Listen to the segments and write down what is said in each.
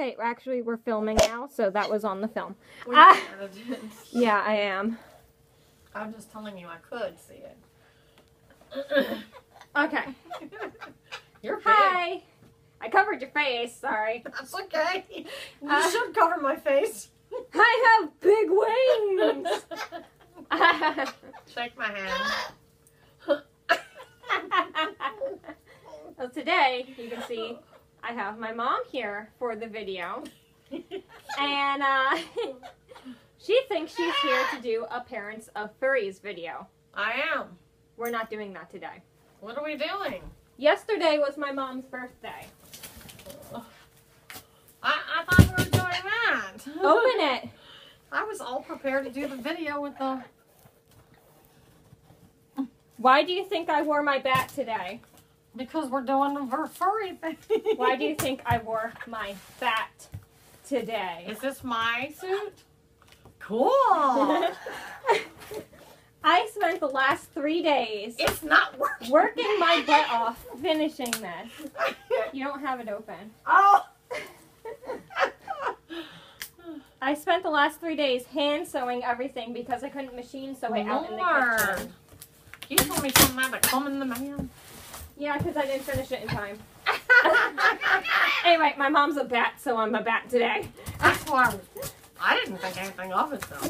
Okay, actually, we're filming now, so that was on the film. Yeah, I am. I'm just telling you I could see it. Okay. You're big. Hi. I covered your face, sorry. That's okay. You should cover my face. I have big wings. Shake my hand. Well, today, you can see I have my mom here for the video. And she thinks she's here to do a Parents of Furries video. I am. We're not doing that today. What are we doing? Yesterday was my mom's birthday. I thought we were doing that. Open it. I was all prepared to do the video with the... Why do you think I wore my bat today? Because we're doing the furry thing. Why do you think I wore my bat today? Is this my suit? Cool. I spent the last 3 days. It's not working. Working my butt off, finishing this. You don't have it open. Oh. I spent the last 3 days hand sewing everything because I couldn't machine sew it out in the kitchen. You told me something about combing the man. Yeah, because I didn't finish it in time. Anyway, my mom's a bat, so I'm a bat today. That's why I didn't think anything of it though.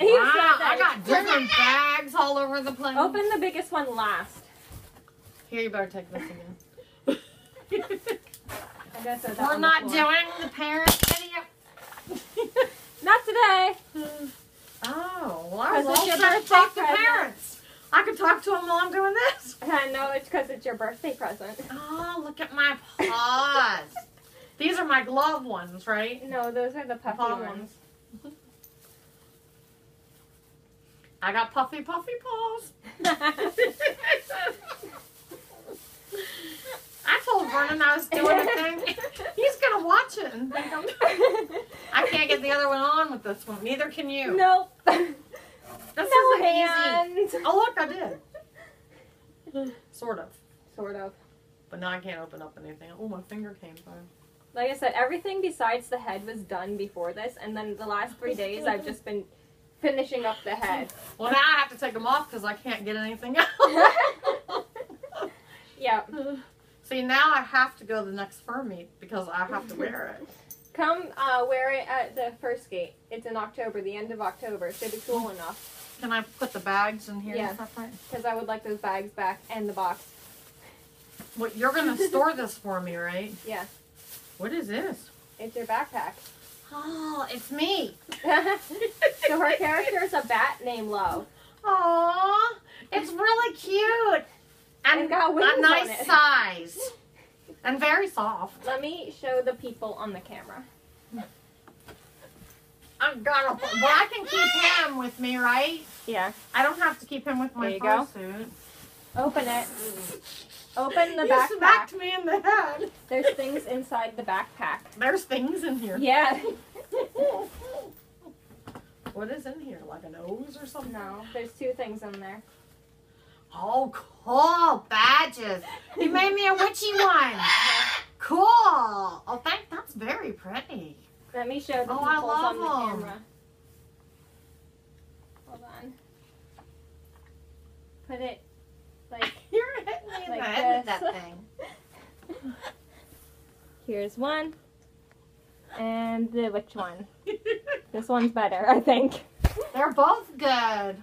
Wow, I got different bags all over the place. Open the biggest one last. Here, you better take this again. I guess that's We're not doing the parent video. Not today. Oh, well, I was all trying to talk to parents. I could talk to them while I'm doing this. No, it's because it's your birthday present. Oh, look at my paws. These are my glove ones, right? No, those are the puffy ones. I got puffy paws. I told Vernon I was doing a thing. He's going to watch it and think I can't get the other one on with this one. Neither can you. Nope. This no hands. Easy. Oh, look, I did. Sort of. Sort of. But now I can't open up anything. Oh, my finger came through. Like I said, everything besides the head was done before this. And then the last 3 days, I've just been... finishing up the head. Well, now I have to take them off because I can't get anything out. Yep. See, now I have to go to the next fur meet because I have to wear it. Come wear it at the first gate. It's in October, the end of October. It should be cool enough. Can I put the bags in here? Yeah, because I would like those bags back and the box. Well, you're going to store this for me, right? Yeah. What is this? It's your backpack. Oh, it's me. So her character is a bat named Lo. Aww, it's really cute. And got wings a nice on it. Size. And very soft. Let me show the people on the camera. I've got a... Well, I can keep him with me, right? Yeah. I don't have to keep him with my suit. Open it. Open the backpack. You smacked me in the head. There's things inside the backpack. There's things in here. Yeah. What is in here? Like a nose or something? No, there's two things in there. Oh, cool. Badges. You made me a witchy one. Cool. Oh, that's very pretty. Let me show the people on the camera. Hold on. Put it like... You're hitting me in the head with that thing. Here's one. And which one? This one's better, I think. They're both good.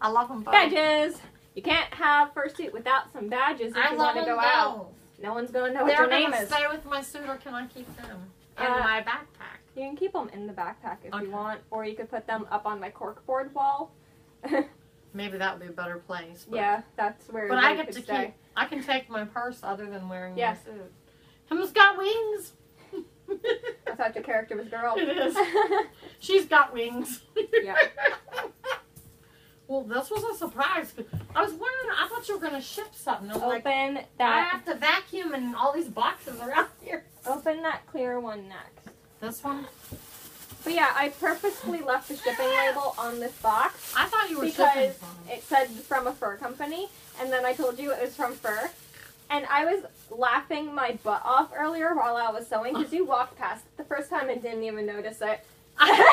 I love them both. Badges! You can't have fursuit without some badges if you want to go out. No one's going to know what your name is. They're going to stay with my suit, or can I keep them in my backpack? You can keep them in the backpack if you want, or you could put them up on my corkboard wall. Maybe that would be a better place. But, yeah, that's where. But I get to stay. I can take my purse other than wearing my suit. Who's got wings? I thought your character was girl. It is. She's got wings. Yeah. Well, this was a surprise. I was wondering. I thought you were gonna ship something. Open that. I have to vacuum, and all these boxes are out here. Open that clear one next. This one. But yeah, I purposefully left the shipping label on this box. I thought you were shipping from it. It said from a fur company, and then I told you it was from fur. And I was laughing my butt off earlier while I was sewing because you walked past it the first time and didn't even notice it. I know. And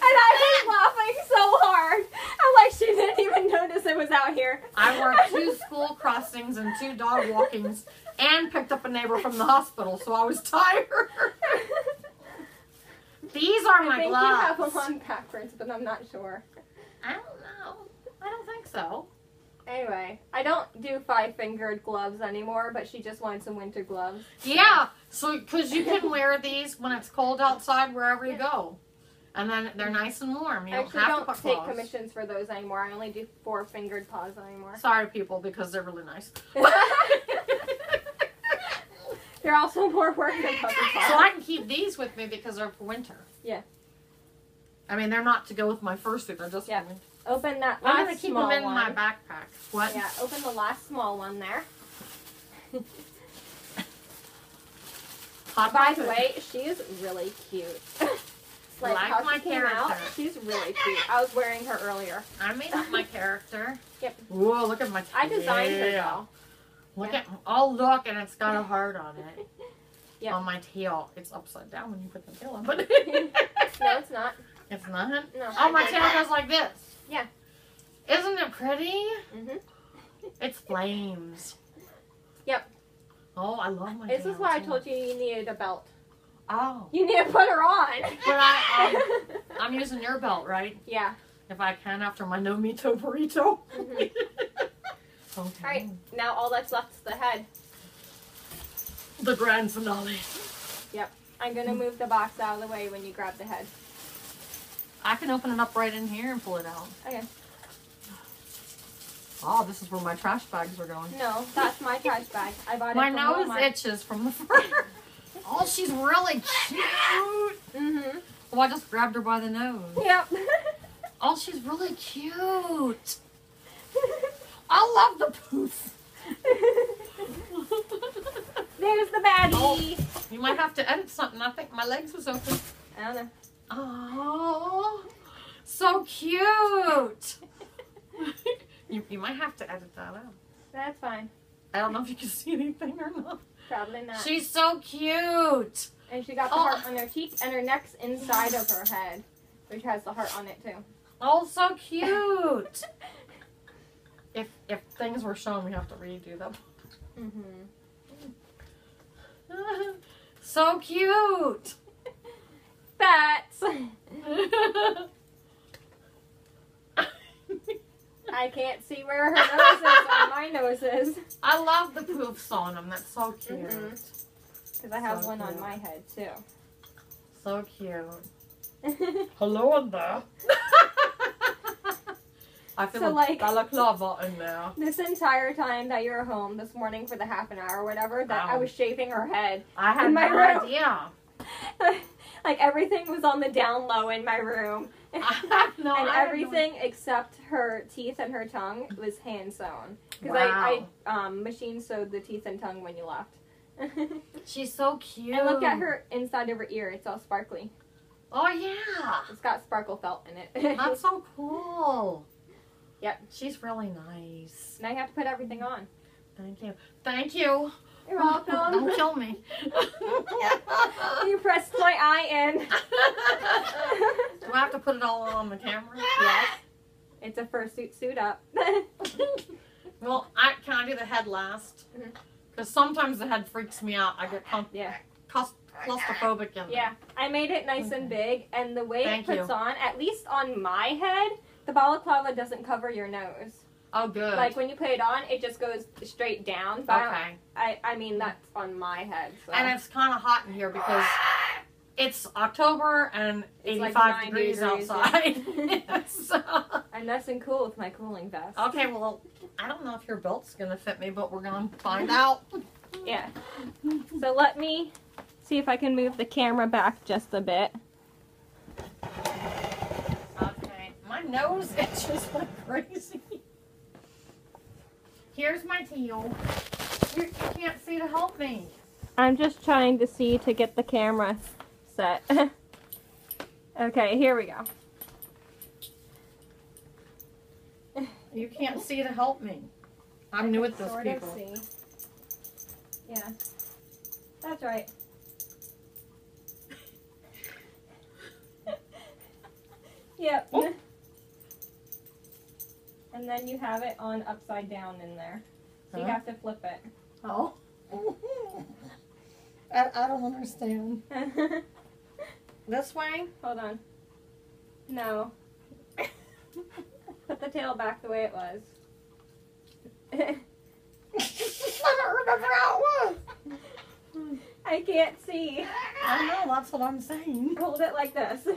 I was laughing so hard. I'm like, she didn't even notice it was out here. I worked 2 school crossings and 2 dog walkings and picked up a neighbor from the hospital, so I was tired. These are my gloves. I think you have them on backwards, but I'm not sure. I don't know. I don't think so. Anyway, I don't do 5-fingered gloves anymore, but she just wanted some winter gloves. Yeah, so because you can wear these when it's cold outside wherever you go. And then they're nice and warm. You don't have to put gloves. I don't take commissions for those anymore. I only do 4-fingered paws anymore. Sorry, people, because they're really nice. They're also more work than puppy paws. So I can keep these with me because they're for winter. Yeah. I mean, they're not to go with my fursuit. They're just for winter. Open that last small one. I'm going to keep them in my backpack. What? Yeah, open the last small one there. By the way, she is really cute. like my character. She's really cute. I was wearing her earlier. I made up my character. Yep. Whoa, look at my I designed her though. Look at, oh look, and it's got a heart on it. Yep. On my tail. It's upside down when you put the tail on. But no, it's not. It's not? No. Oh, my tail goes like this. Yeah. Isn't it pretty? Mm-hmm. It's flames. Yep. Oh, I love my tail. This is why I told you you needed a belt. Oh. You need to put her on. But I'm using your belt, right? Yeah. If I can after my no mito burrito. Mm-hmm. Okay. All right. Now all that's left is the head. The grand finale. Yep. I'm going to move the box out of the way when you grab the head. I can open it up right in here and pull it out. Okay. Oh, this is where my trash bags are going. No, that's my trash bag. I bought it from Walmart. My nose itches from the fur. Oh, she's really cute. Mm-hmm. Oh, I just grabbed her by the nose. Yep. Oh, she's really cute. I love the poof. There's the baddie. Oh, you might have to edit something. I think my legs was open. I don't know. Oh, so cute. you might have to edit that out. That's fine. I don't know if you can see anything or not. Probably not. She's so cute. And she got the heart on her cheek, and her neck's inside of her head, which has the heart on it too. Oh, so cute. if things were shown, we have to redo them. Mm-hmm. So cute. Bats. I can't see where her nose is on my nose is. I love the poofs on them. That's so cute. Because I have one on my head too. So cute. Hello in there. I feel like balaclava in there. This entire time that you were home this morning for the ½ hour or whatever, that I was shaving her head. I had no idea. Like, everything was on the down low in my room. And everything except her teeth and her tongue was hand sewn. Because I machine sewed the teeth and tongue when you left. She's so cute. And look at her inside of her ear. It's all sparkly. Oh, yeah. It's got sparkle felt in it. That's so cool. Yep. She's really nice. Now you have to put everything on. Thank you. Thank you. You're welcome. Don't kill me. You pressed my eye in. Do I have to put it all on the camera? Yes. It's a fursuit suit up. Well, can I do the head last? Because sometimes the head freaks me out. I get claustrophobic in it. Yeah. I made it nice and big, and the way it puts on, at least on my head, the balaclava doesn't cover your nose. Oh, good. Like, when you put it on, it just goes straight down. But okay. I mean, that's on my head. So. And it's kind of hot in here because it's October and it's 85 like degrees outside. Yeah. So. I'm nice and cool with my cooling vest. Okay, well, I don't know if your belt's going to fit me, but we're going to find out. Yeah. So let me see if I can move the camera back just a bit. Okay. My nose itches like crazy. Here's my tail. You can't see to help me. I'm just trying to see to get the camera set. Okay, here we go. You can't see to help me. I'm new at this, people. See. Yeah, that's right. Yep. Oh. And then you have it on upside down in there. So you have to flip it. Oh. I don't understand. This way? Hold on. No. Put the tail back the way it was. I don't remember how it was. I can't see. I know, that's what I'm saying. Hold it like this.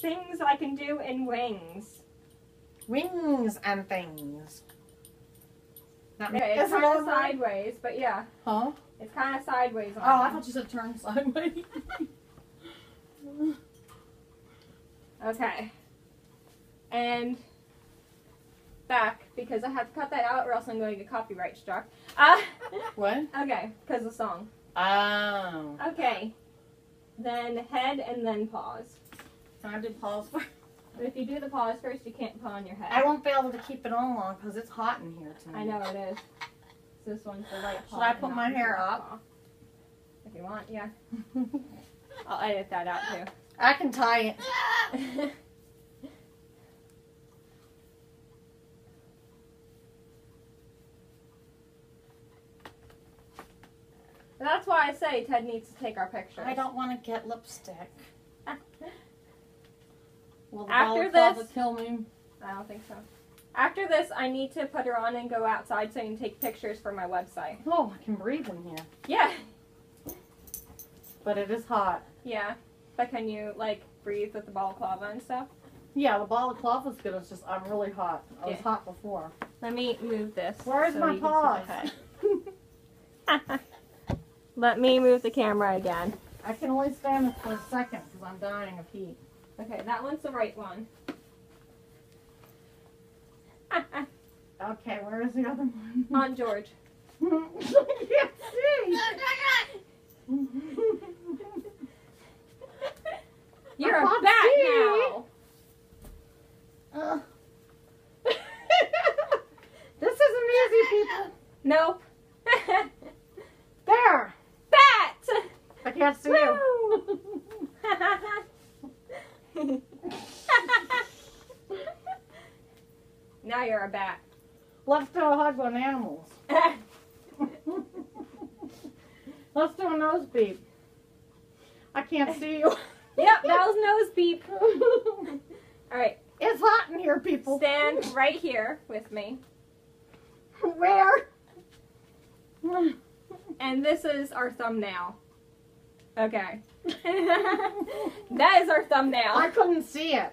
Things I can do in wings. Wings and things. Not okay, it's kind of sideways, but yeah. Huh? It's kind of sideways on I thought you said turn sideways. Okay. And back, because I have to cut that out or else I'm going to get copyright struck. What? Okay, because of the song. Oh. Okay. Then head and then paws. Can I do paws first? But if you do the paws first, you can't paw on your head. I won't be able to keep it on long because it's hot in here tonight. I know it is. This one's the right paw. Should I put my hair up? If you want, yeah. I'll edit that out too. I can tie it. That's why I say Ted needs to take our pictures. I don't want to get lipstick. Will the after this, kill me? I don't think so. After this, I need to put her on and go outside so I can take pictures for my website. Oh, I can breathe in here. Yeah. But it is hot. Yeah. But can you, like, breathe with the balaclava and stuff? Yeah, the balaclava's good. It's just, I'm really hot. I was hot before. Let me move this. Where's my paws? Let me move the camera again. I can only stand for a second because I'm dying of heat. Okay, that one's the right one. Okay, where is the other one? Aunt George. I can't see. You're a bat now. This isn't easy, people. Nope. There. Bat. I can't see you. Now you're a bat. Let's do a hug on animals. Let's do a nose beep. I can't see you. Yep, that was nose beep. Alright. It's hot in here, people. Stand right here with me. Where? And this is our thumbnail. Okay. That is our thumbnail. I couldn't see it.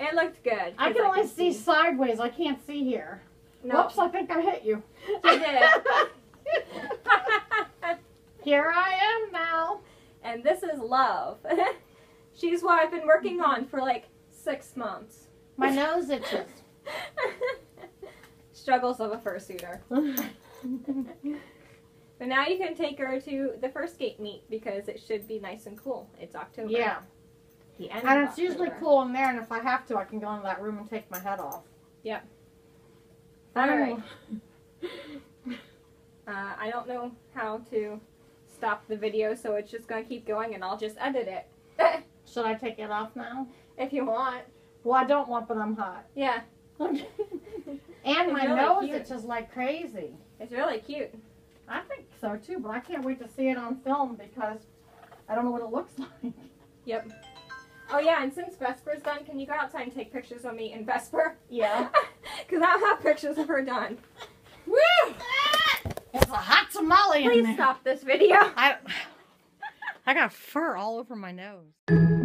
It looked good. I can only see sideways. I can't see here. Nope. Whoops, I think I hit you. You did. Here I am now. And this is Love. She's what I've been working on for like 6 months. My nose itches. Struggles of a fursuiter. But now you can take her to the first skate meet because it should be nice and cool. It's October. Yeah. The end and it's October. Usually cool in there, and if I have to, I can go into that room and take my head off. Yep. Alright. I don't know how to stop the video, so it's just going to keep going, and I'll just edit it. Should I take it off now? If you want. Well, I don't want, but I'm hot. Yeah. And it's my really nose cute. It's just like crazy. It's really cute. I think so too, but I can't wait to see it on film because I don't know what it looks like. Yep. Oh yeah, and since Vesper's done, can you go outside and take pictures of me and Vesper? Yeah. Because I'll have pictures of her done. Woo! It's a hot tamale in there. Please stop this video. I got fur all over my nose.